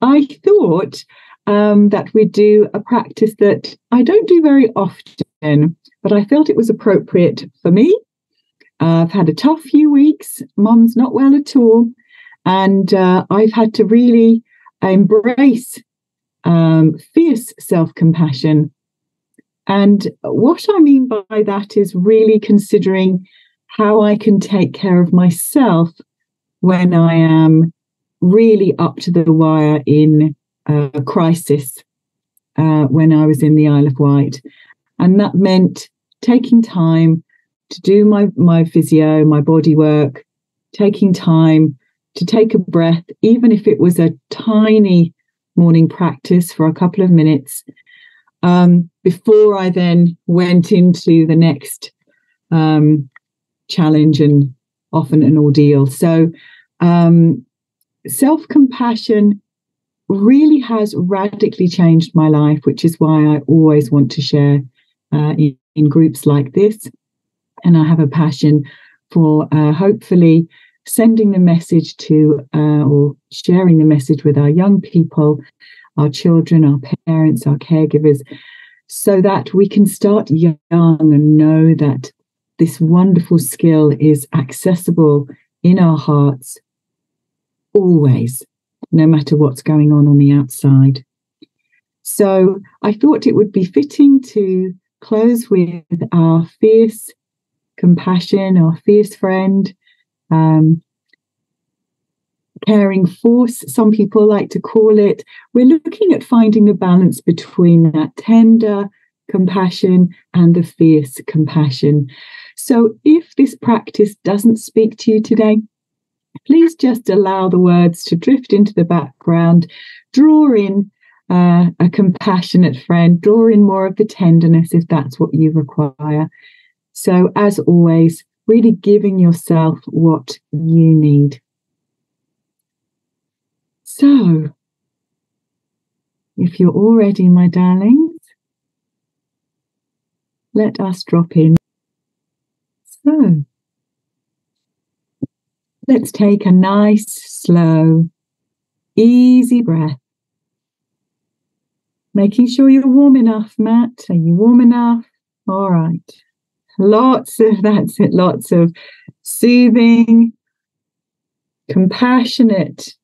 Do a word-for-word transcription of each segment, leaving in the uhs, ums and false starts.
I thought um, that we'd do a practice that I don't do very often, but I felt it was appropriate for me. Uh, I've had a tough few weeks. Mum's not well at all. And uh, I've had to really embrace um, fierce self-compassion. And what I mean by that is really considering how I can take care of myself when I am really up to the wire in a crisis, uh, when I was in the Isle of Wight. And that meant taking time to do my, my physio, my body work, taking time to take a breath, even if it was a tiny morning practice for a couple of minutes, um, before I then went into the next um, challenge and often an ordeal. So um, self-compassion really has radically changed my life, which is why I always want to share uh, in, in groups like this. And I have a passion for uh, hopefully sending the message to uh, or sharing the message with our young people, our children, our parents, our caregivers, so that we can start young and know that this wonderful skill is accessible in our hearts always, no matter what's going on on the outside. So I thought it would be fitting to close with our fierce compassion, our fierce friend, Um, caring force, some people like to call it. We're looking at finding a balance between that tender compassion and the fierce compassion. So if this practice doesn't speak to you today, please just allow the words to drift into the background, draw in uh, a compassionate friend, draw in more of the tenderness if that's what you require. So as always, really giving yourself what you need. So, if you're all ready, my darlings, let us drop in. So, let's take a nice, slow, easy breath. Making sure you're warm enough, Matt. Are you warm enough? All right. Lots of, that's it, lots of soothing, compassionate,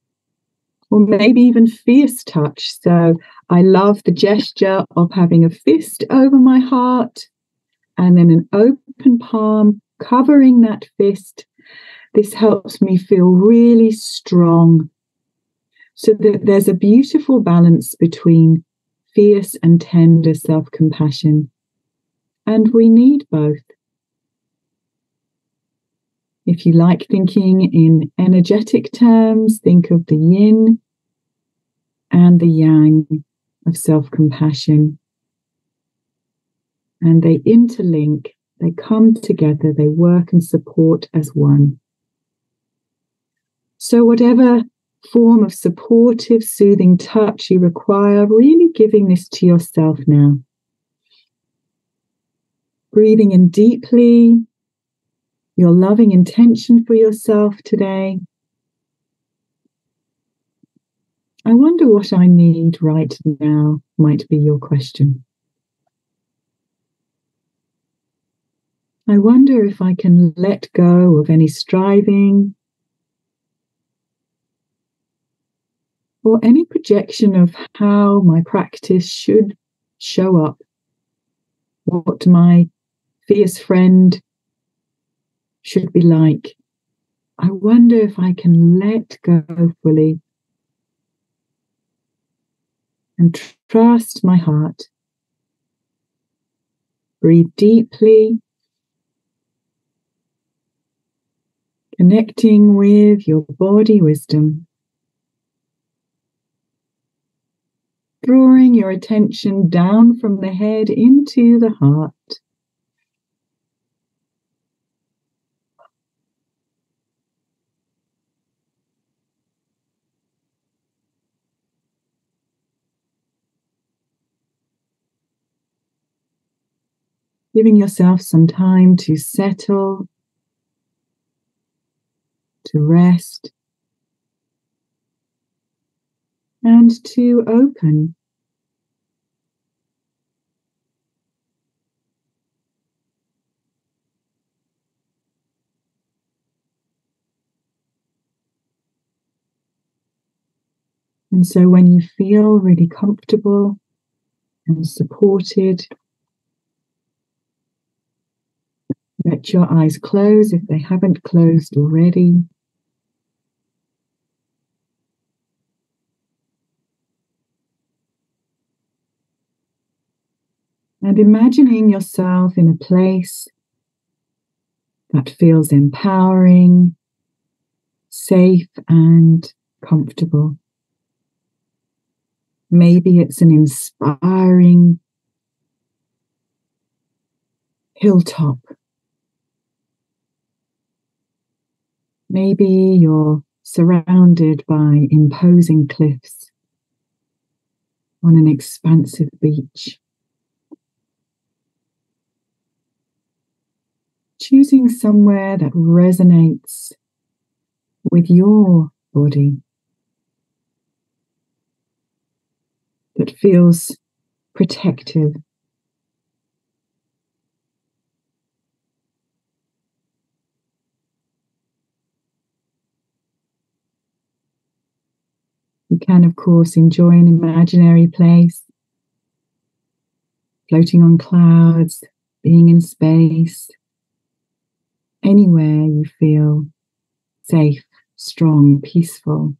or maybe even fierce touch. So I love the gesture of having a fist over my heart and then an open palm covering that fist. This helps me feel really strong so that there's a beautiful balance between fierce and tender self-compassion. And we need both. If you like thinking in energetic terms, think of the yin and the yang of self-compassion. And they interlink, they come together, they work and support as one. So whatever form of supportive, soothing touch you require, really giving this to yourself now. Breathing in deeply, your loving intention for yourself today. I wonder what I need right now might be your question. I wonder if I can let go of any striving or any projection of how my practice should show up, what my fierce friend should be like. I wonder if I can let go fully and trust my heart. Breathe deeply, connecting with your body wisdom, drawing your attention down from the head into the heart. Giving yourself some time to settle, to rest, and to open. And so when you feel really comfortable and supported, let your eyes close if they haven't closed already. And imagining yourself in a place that feels empowering, safe and comfortable. Maybe it's an inspiring hilltop. Maybe you're surrounded by imposing cliffs on an expansive beach. Choosing somewhere that resonates with your body, that feels protective. You can, of course, enjoy an imaginary place, floating on clouds, being in space, anywhere you feel safe, strong, peaceful.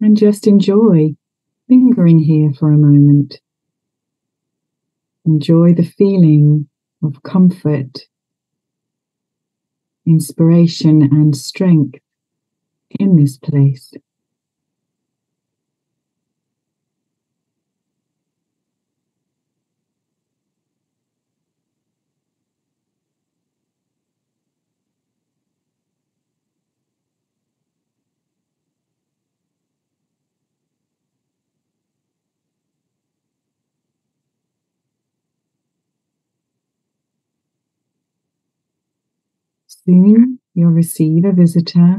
And just enjoy lingering here for a moment. Enjoy the feeling of comfort, inspiration, and strength in this place. Soon you'll receive a visitor,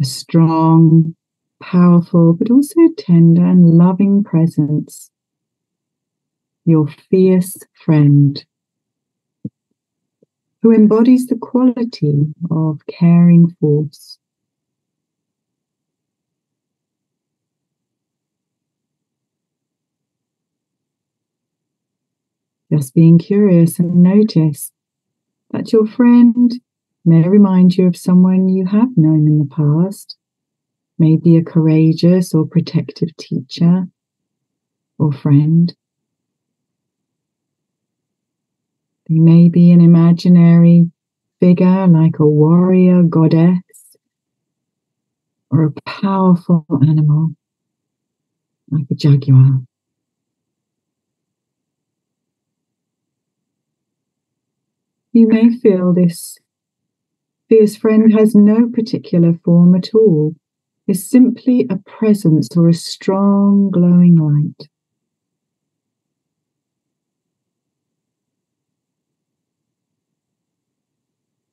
a strong, powerful, but also tender and loving presence, your fierce friend, who embodies the quality of caring force. Just being curious and notice that your friend may remind you of someone you have known in the past, maybe a courageous or protective teacher or friend. They may be an imaginary figure like a warrior goddess or a powerful animal like a jaguar. You may feel this fierce friend has no particular form at all, is simply a presence or a strong glowing light.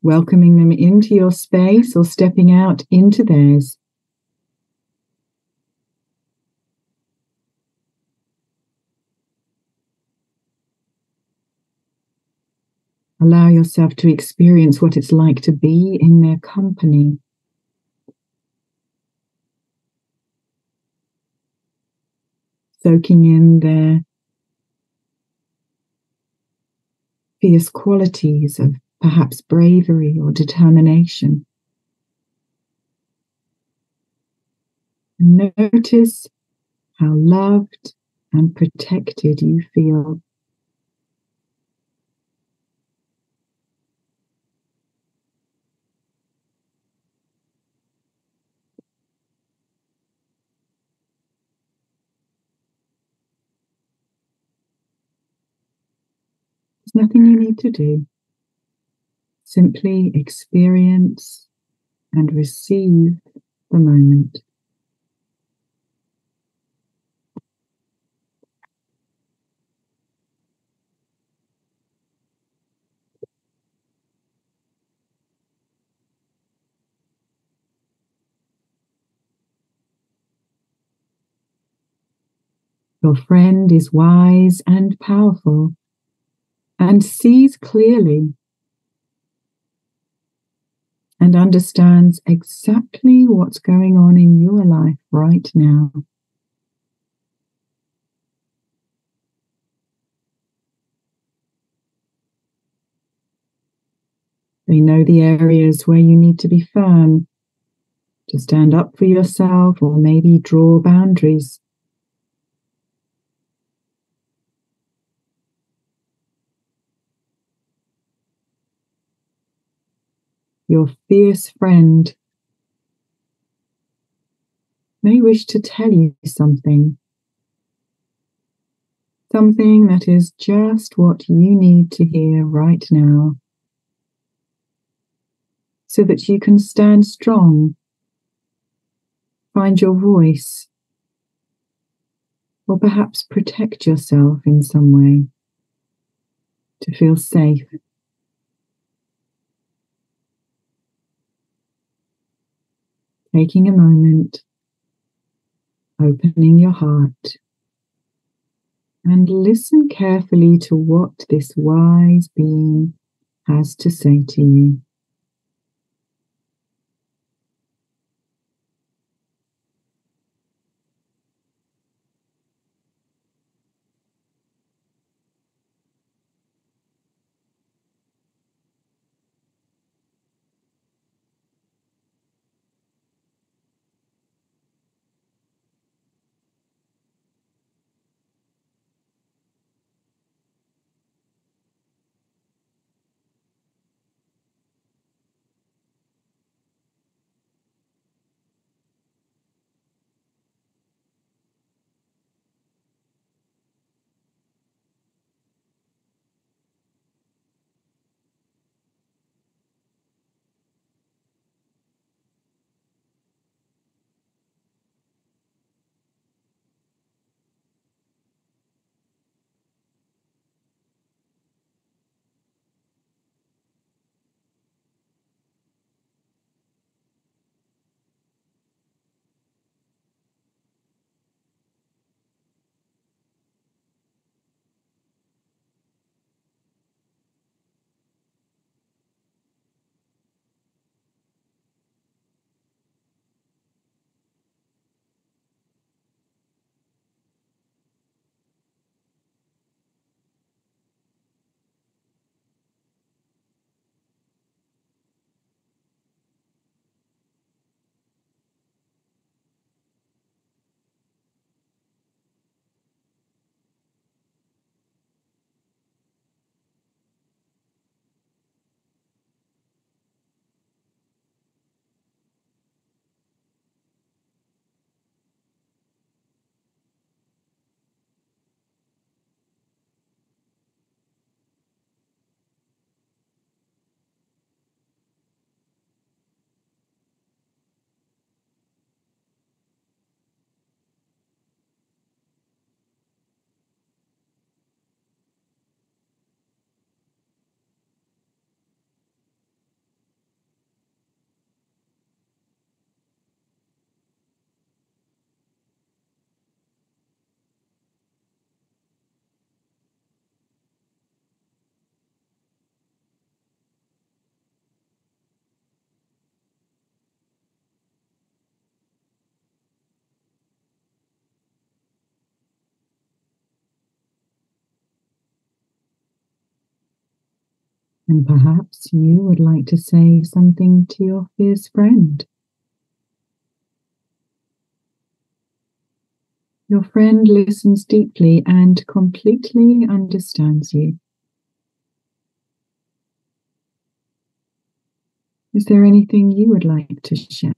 Welcoming them into your space or stepping out into theirs. Allow yourself to experience what it's like to be in their company. Soaking in their fierce qualities of perhaps bravery or determination. Notice how loved and protected you feel. Nothing you need to do. Simply experience and receive the moment. Your friend is wise and powerful and sees clearly and understands exactly what's going on in your life right now. They know the areas where you need to be firm, to stand up for yourself or maybe draw boundaries. Your fierce friend may wish to tell you something, something that is just what you need to hear right now, so that you can stand strong, find your voice, or perhaps protect yourself in some way to feel safe. Taking a moment, opening your heart, and listen carefully to what this wise being has to say to you. And perhaps you would like to say something to your fierce friend. Your friend listens deeply and completely understands you. Is there anything you would like to share?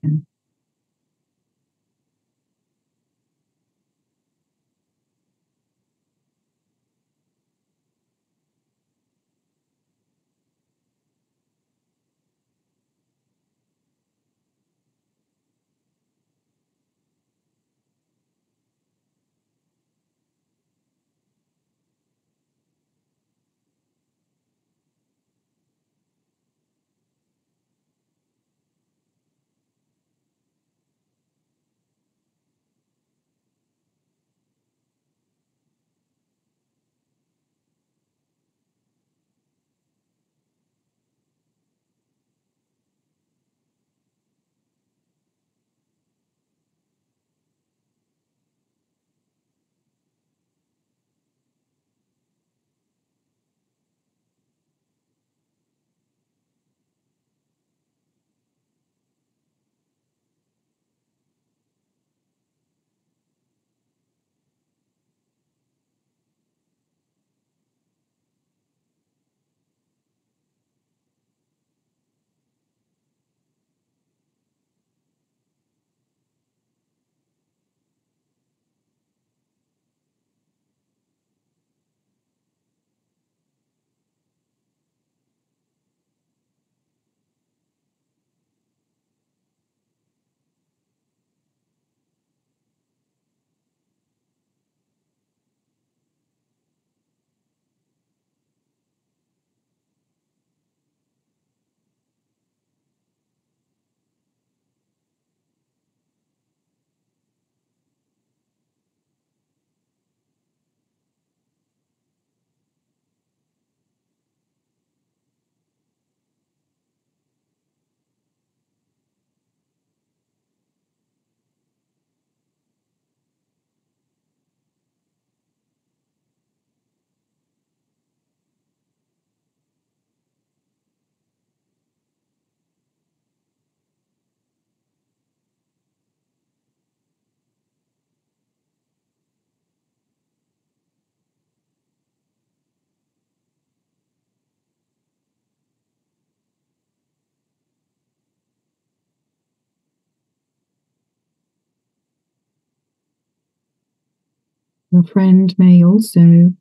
Your friend may also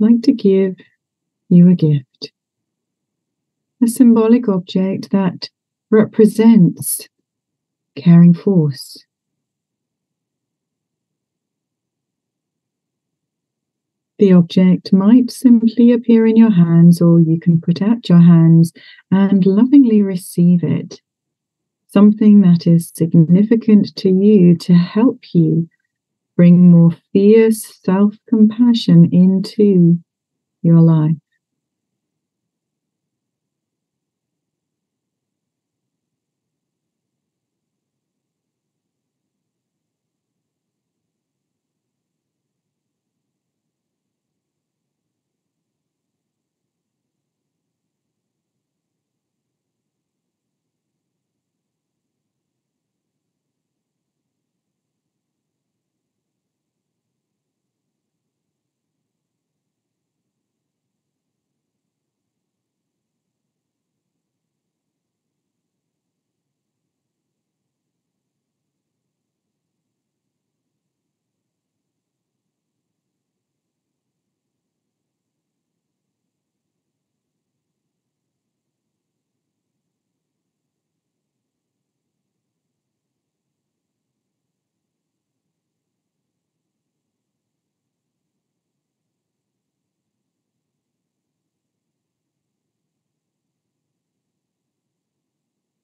like to give you a gift, a symbolic object that represents caring force. The object might simply appear in your hands, or you can put out your hands and lovingly receive it. Something that is significant to you to help you bring more fierce self-compassion into your life.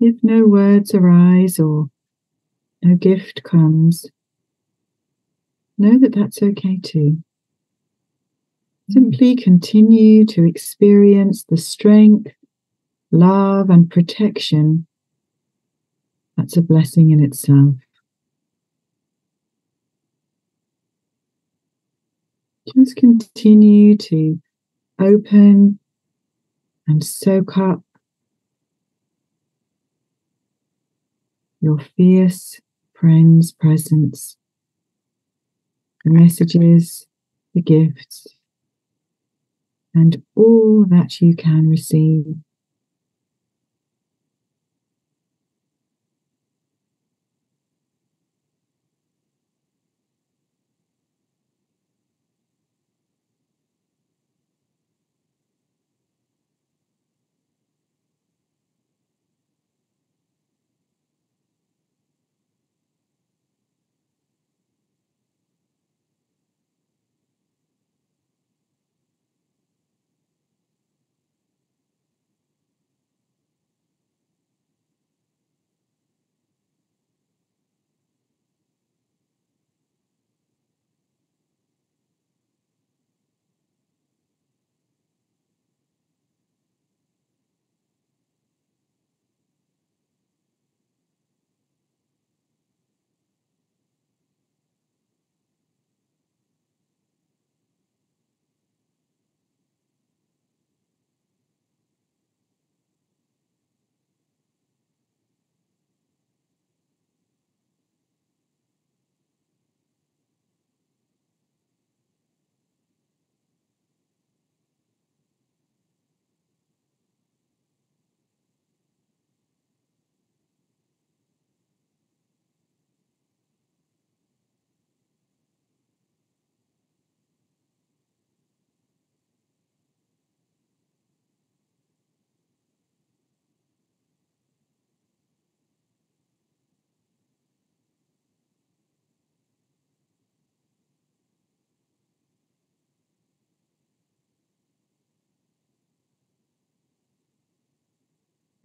If no words arise or no gift comes, know that that's okay too. Simply continue to experience the strength, love, and protection. That's a blessing in itself. Just continue to open and soak up your fierce friend's presence, the messages, the gifts, and all that you can receive.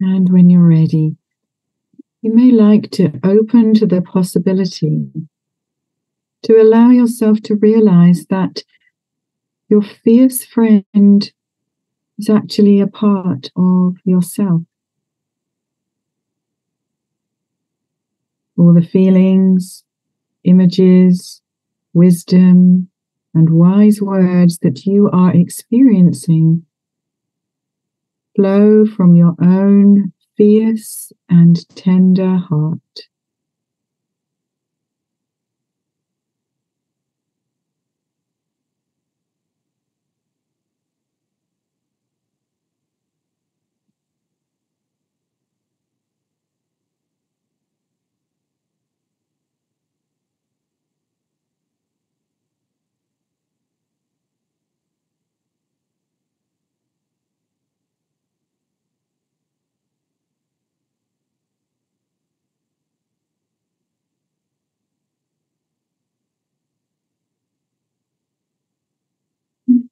And when you're ready, you may like to open to the possibility to allow yourself to realize that your fierce friend is actually a part of yourself. All the feelings, images, wisdom, and wise words that you are experiencing flow from your own fierce and tender heart.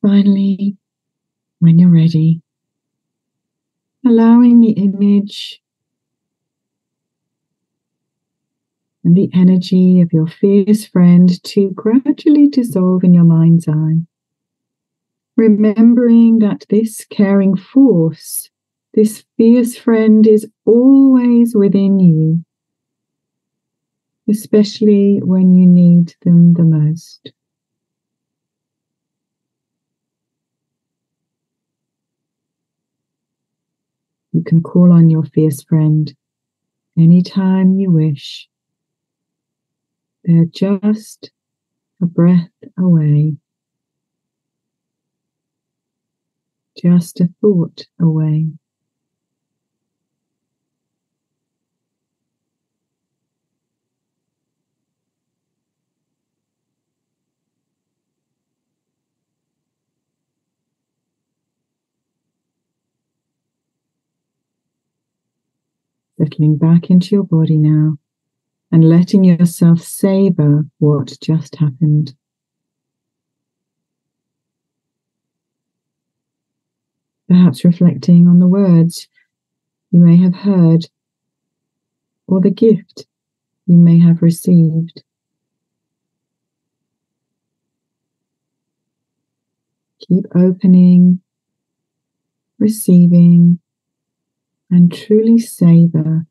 finally, when you're ready, allowing the image and the energy of your fierce friend to gradually dissolve in your mind's eye, remembering that this caring force, this fierce friend, is always within you, especially when you need them the most. You can call on your fierce friend anytime you wish. They're just a breath away, just a thought away. Settling back into your body now and letting yourself savor what just happened. Perhaps reflecting on the words you may have heard or the gift you may have received. Keep opening, receiving, and truly savor.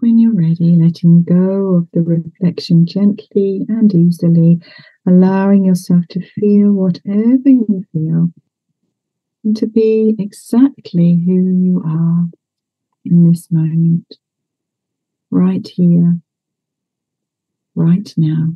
When you're ready, letting go of the reflection gently and easily, allowing yourself to feel whatever you feel and to be exactly who you are in this moment, right here, right now.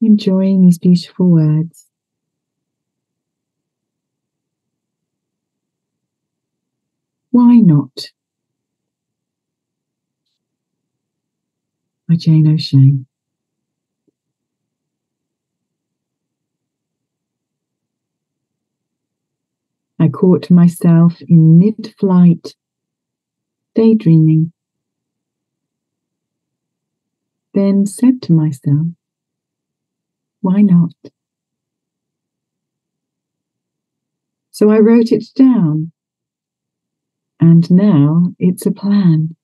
Enjoying these beautiful words. Why not? By Jane O'Shea. I caught myself in mid-flight, daydreaming, then said to myself, why not? So I wrote it down, and now it's a plan.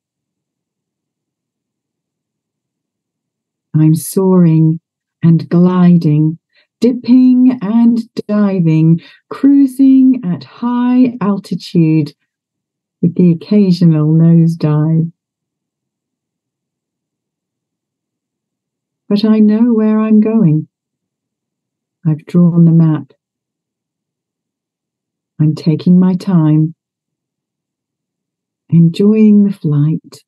I'm soaring and gliding, dipping and diving, cruising at high altitude with the occasional nosedive. But I know where I'm going. I've drawn the map. I'm taking my time, enjoying the flight.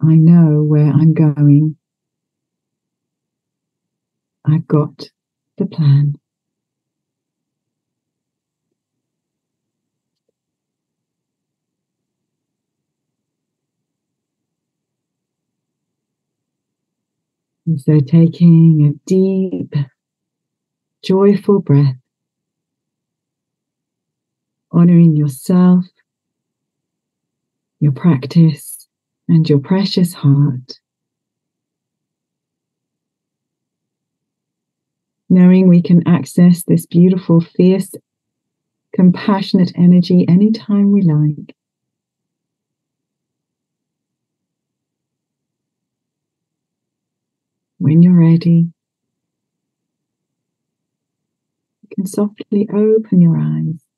I know where I'm going. I've got the plan. And so taking a deep, joyful breath, honoring yourself, your practice, and your precious heart. Knowing we can access this beautiful, fierce, compassionate energy anytime we like. When you're ready, you can softly open your eyes.